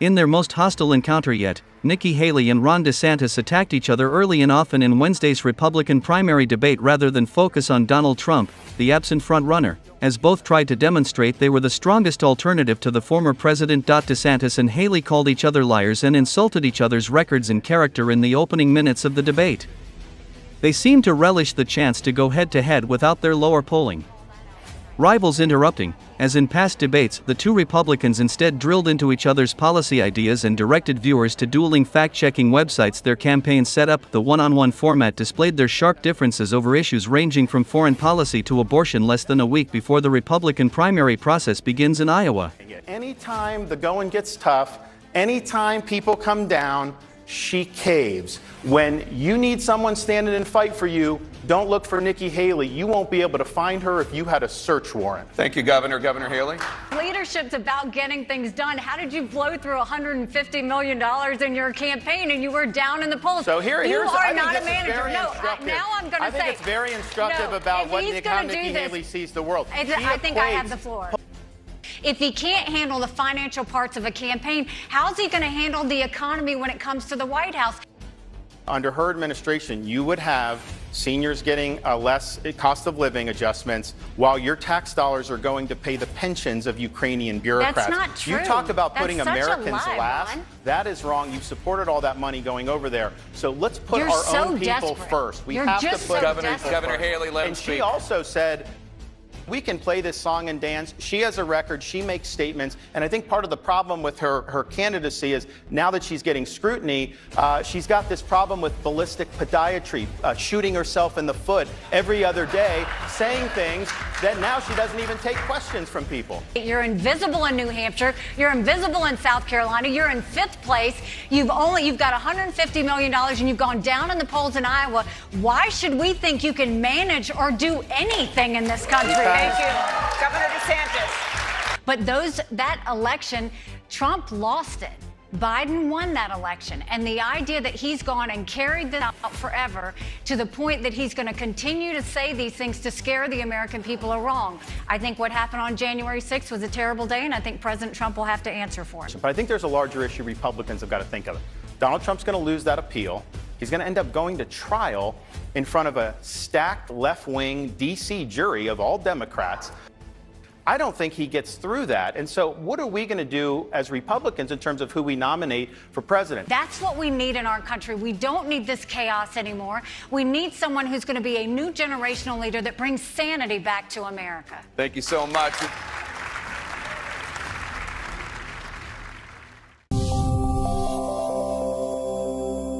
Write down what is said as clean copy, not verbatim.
In their most hostile encounter yet, Nikki Haley and Ron DeSantis attacked each other early and often in Wednesday's Republican primary debate rather than focus on Donald Trump, the absent frontrunner, as both tried to demonstrate they were the strongest alternative to the former president. DeSantis and Haley called each other liars and insulted each other's records and character in the opening minutes of the debate. They seemed to relish the chance to go head-to-head without their lower polling rivals interrupting. As in past debates, the two Republicans instead drilled into each other's policy ideas and directed viewers to dueling fact-checking websites their campaign set up. The one-on-one format displayed their sharp differences over issues ranging from foreign policy to abortion less than a week before the Republican primary process begins in Iowa. Anytime the going gets tough, anytime people come down, she caves. When you need someone standing and fight for you, don't look for Nikki Haley. You won't be able to find her if you had a search warrant. Thank you, Governor. Governor Haley. Leadership's about getting things done. How did you blow through $150 million in your campaign and you were down in the polls? So here's you are not a manager. No, now I'm going to say. I think it's very instructive about what Nikki Haley sees the world. I think I have the floor. If he can't handle the financial parts of a campaign, how's he going to handle the economy when it comes to the White House? Under her administration, you would have seniors getting a less cost of living adjustments while your tax dollars are going to pay the pensions of Ukrainian bureaucrats. That's not true. You talk about putting Americans last. That is wrong. You've supported all that money going over there. So let's put our own people first. We have to put Governor Haley led. And she also said, we can play this song and dance. She has a record. She makes statements. And I think part of the problem with her candidacy is now that she's getting scrutiny, she's got this problem with ballistic podiatry, shooting herself in the foot every other day, saying things that now she doesn't even take questions from people. You're invisible in New Hampshire. You're invisible in South Carolina. You're in fifth place. You've got $150 million and you've gone down in the polls in Iowa. Why should we think you can manage or do anything in this country? Thank you, Governor DeSantis. But that election, Trump lost it. Biden won that election. And the idea that he's gone and carried this out forever to the point that he's going to continue to say these things to scare the American people are wrong. I think what happened on January 6th was a terrible day, and I think President Trump will have to answer for it. But I think there's a larger issue Republicans have got to think of. Donald Trump's going to lose that appeal. He's going to end up going to trial in front of a stacked left-wing D.C. jury of all Democrats. I don't think he gets through that. And so what are we going to do as Republicans in terms of who we nominate for president? That's what we need in our country. We don't need this chaos anymore. We need someone who's going to be a new generational leader that brings sanity back to America. Thank you so much.